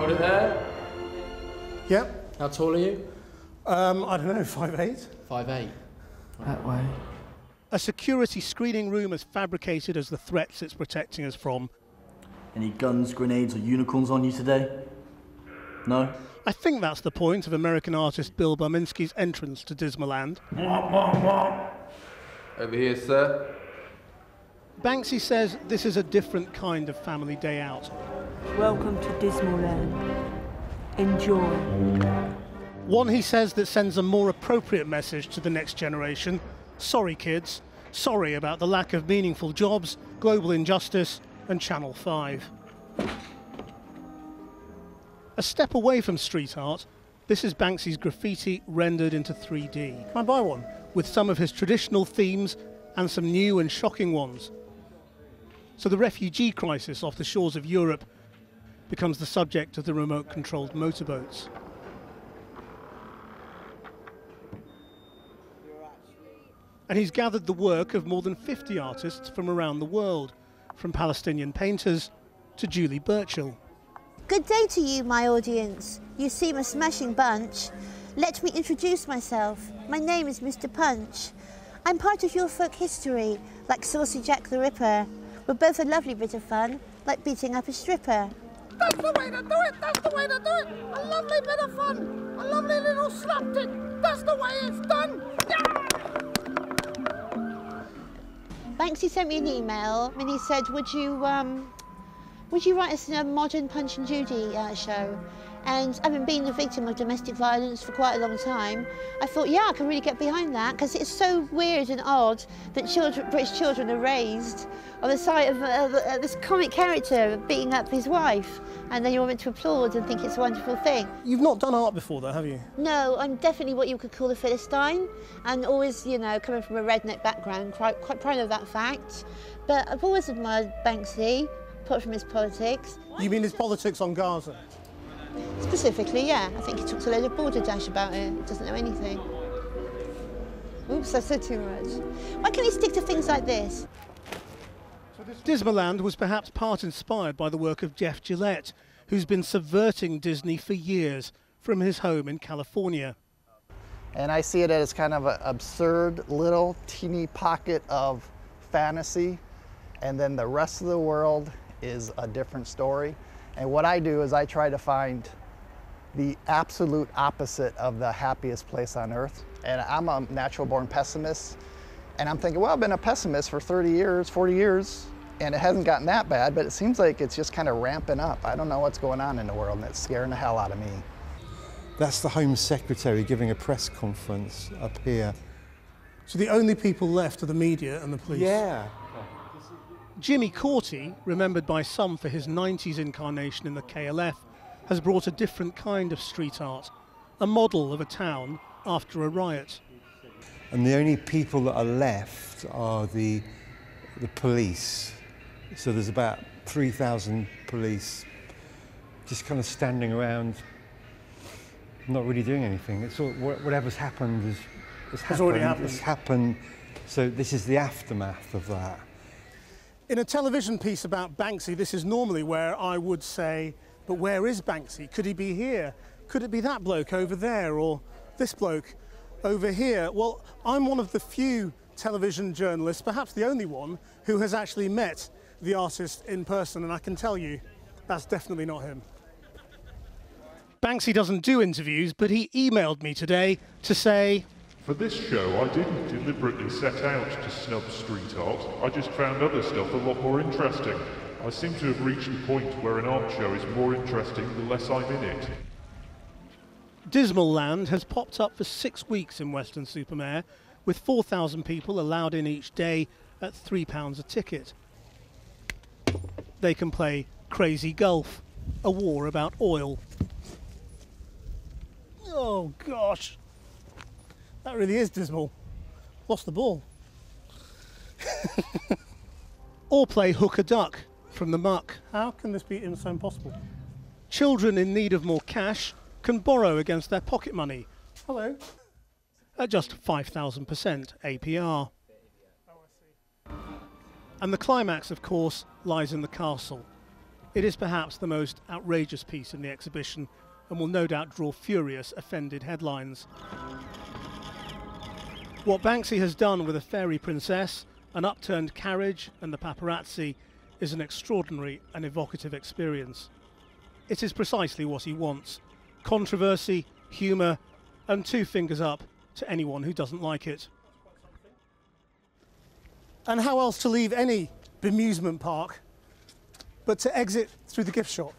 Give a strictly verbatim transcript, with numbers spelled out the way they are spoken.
Hold it there. Yep. How tall are you? Um, I don't know, five eight. five eight. That way. A security screening room as fabricated as the threats it's protecting us from. Any guns, grenades or unicorns on you today? No? I think that's the point of American artist Bill Barminski's entrance to Dismaland. Over here, sir. Banksy says this is a different kind of family day out. Welcome to Dismaland. Enjoy. One, he says, that sends a more appropriate message to the next generation. Sorry, kids. Sorry about the lack of meaningful jobs, global injustice and Channel five. A step away from street art, this is Banksy's graffiti rendered into three D. Can I buy one? With some of his traditional themes and some new and shocking ones. So the refugee crisis off the shores of Europe becomes the subject of the remote-controlled motorboats. And he's gathered the work of more than fifty artists from around the world, from Palestinian painters to Julie Burchill. Good day to you, my audience. You seem a smashing bunch. Let me introduce myself. My name is Mister Punch. I'm part of your folk history, like Saucy Jack the Ripper. We're both a lovely bit of fun, like beating up a stripper. That's the way to do it, that's the way to do it. A lovely bit of fun, a lovely little slapdick. That's the way it's done. Yeah! Banksy sent me an email and he said, would you, um, would you write us a modern Punch and Judy uh, show? And having been the victim of domestic violence for quite a long time, I thought, yeah, I can really get behind that, because it's so weird and odd that children, British children are raised on the sight of uh, this comic character beating up his wife, and then you're meant to applaud and think it's a wonderful thing. You've not done art before, though, have you? No, I'm definitely what you could call a Philistine, and always, you know, coming from a redneck background, quite, quite proud of that fact. But I've always admired Banksy, apart from his politics. You mean his politics on Gaza? Specifically, yeah. I think he talks a load of border dash about it. He doesn't know anything. Oops, I said too much. Why can't he stick to things like this? Dismaland was perhaps part inspired by the work of Jeff Gillette, who's been subverting Disney for years from his home in California. And I see it as kind of an absurd little teeny pocket of fantasy, and then the rest of the world is a different story. And what I do is I try to find the absolute opposite of the happiest place on earth. And I'm a natural-born pessimist. And I'm thinking, well, I've been a pessimist for thirty years, forty years, and it hasn't gotten that bad, but it seems like it's just kind of ramping up. I don't know what's going on in the world, and it's scaring the hell out of me. That's the Home Secretary giving a press conference up here. So the only people left are the media and the police? Yeah. Jimmy Courtie, remembered by some for his nineties incarnation in the K L F, has brought a different kind of street art, a model of a town after a riot. And the only people that are left are the, the police. So there's about three thousand police just kind of standing around, not really doing anything. It's all, whatever's happened has, has happened. It's already happened. It's happened. So this is the aftermath of that. In a television piece about Banksy, this is normally where I would say, but where is Banksy? Could he be here? Could it be that bloke over there or this bloke over here? Well, I'm one of the few television journalists, perhaps the only one, who has actually met the artist in person, and I can tell you that's definitely not him. Banksy doesn't do interviews, but he emailed me today to say, for this show, I didn't deliberately set out to snub street art. I just found other stuff a lot more interesting. I seem to have reached the point where an art show is more interesting the less I'm in it. Dismaland has popped up for six weeks in Weston-super-Mare, with four thousand people allowed in each day at three pounds a ticket. They can play Crazy Gulf, a war about oil. Oh, gosh. That really is dismal. Lost the ball. Or play hook a duck from the muck. How can this be so impossible? Children in need of more cash can borrow against their pocket money. Hello. At just five thousand percent A P R. And the climax, of course, lies in the castle. It is perhaps the most outrageous piece in the exhibition and will no doubt draw furious, offended headlines. What Banksy has done with a fairy princess, an upturned carriage and the paparazzi is an extraordinary and evocative experience. It is precisely what he wants. Controversy, humour and two fingers up to anyone who doesn't like it. And how else to leave any bemusement park but to exit through the gift shop?